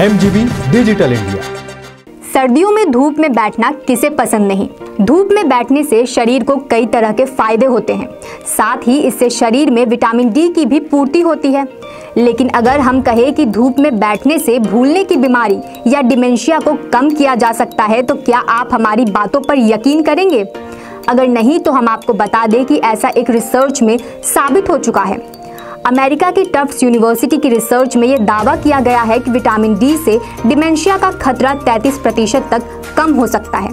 MGB digital India. सर्दियों में धूप में बैठना किसे पसंद नहीं। धूप में बैठने से शरीर को कई तरह के फायदे होते हैं, साथ ही इससे शरीर में विटामिन डी की भी पूर्ति होती है। लेकिन अगर हम कहें कि धूप में बैठने से भूलने की बीमारी या डिमेंशिया को कम किया जा सकता है, तो क्या आप हमारी बातों पर यकीन करेंगे? अगर नहीं तो हम आपको बता दें कि ऐसा एक रिसर्च में साबित हो चुका है। अमेरिका की टफ्ट्स यूनिवर्सिटी की रिसर्च में यह दावा किया गया है कि विटामिन डी से डिमेंशिया का खतरा 33% तक कम हो सकता है।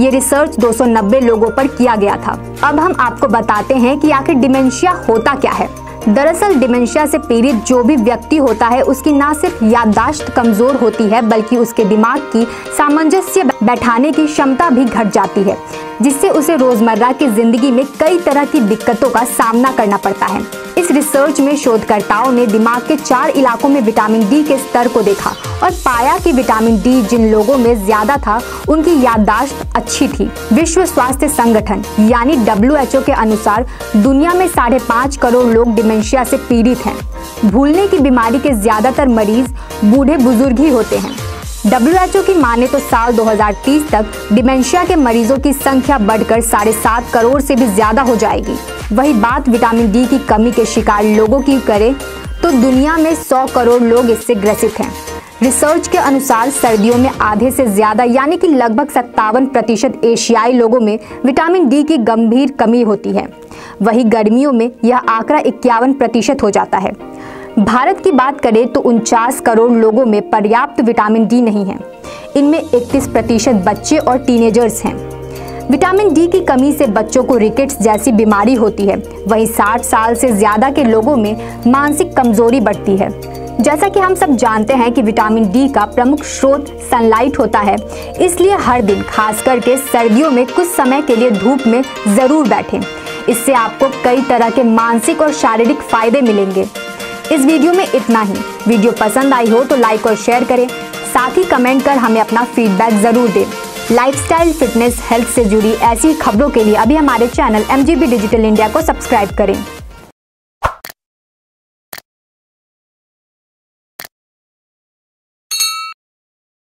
ये रिसर्च 290 लोगों पर किया गया था। अब हम आपको बताते हैं कि आखिर डिमेंशिया होता क्या है। दरअसल डिमेंशिया से पीड़ित जो भी व्यक्ति होता है, उसकी ना सिर्फ याददाश्त कमजोर होती है, बल्कि उसके दिमाग की सामंजस्य बैठाने की क्षमता भी घट जाती है, जिससे उसे रोजमर्रा की जिंदगी में कई तरह की दिक्कतों का सामना करना पड़ता है। इस रिसर्च में शोधकर्ताओं ने दिमाग के 4 इलाकों में विटामिन डी के स्तर को देखा और पाया कि विटामिन डी जिन लोगों में ज्यादा था, उनकी याददाश्त अच्छी थी। विश्व स्वास्थ्य संगठन यानी WHO के अनुसार दुनिया में 5.5 करोड़ लोग डिमेंशिया से पीड़ित हैं। भूलने की बीमारी के ज्यादातर मरीज बूढ़े बुजुर्ग ही होते हैं। WHO की माने तो साल 2030 तक डिमेंशिया के मरीजों की संख्या बढ़कर 7.5 करोड़ से भी ज्यादा हो जाएगी। वही बात विटामिन डी की कमी के शिकार लोगों की करें तो दुनिया में 100 करोड़ लोग इससे ग्रसित हैं। रिसर्च के अनुसार सर्दियों में आधे से ज़्यादा यानी कि लगभग 57% एशियाई लोगों में विटामिन डी की गंभीर कमी होती है। वहीं गर्मियों में यह आंकड़ा 51% हो जाता है। भारत की बात करें तो 49 करोड़ लोगों में पर्याप्त विटामिन डी नहीं है। इनमें 31% बच्चे और टीनेजर्स हैं। विटामिन डी की कमी से बच्चों को रिकेट्स जैसी बीमारी होती है। वहीं 60 साल से ज़्यादा के लोगों में मानसिक कमजोरी बढ़ती है। जैसा कि हम सब जानते हैं कि विटामिन डी का प्रमुख स्रोत सनलाइट होता है, इसलिए हर दिन खास करके सर्दियों में कुछ समय के लिए धूप में ज़रूर बैठें। इससे आपको कई तरह के मानसिक और शारीरिक फायदे मिलेंगे। इस वीडियो में इतना ही। वीडियो पसंद आई हो तो लाइक और शेयर करें, साथ ही कमेंट कर हमें अपना फीडबैक ज़रूर दें। लाइफस्टाइल, फिटनेस, हेल्थ से जुड़ी ऐसी खबरों के लिए अभी हमारे चैनल MGB डिजिटल इंडिया को सब्सक्राइब करें।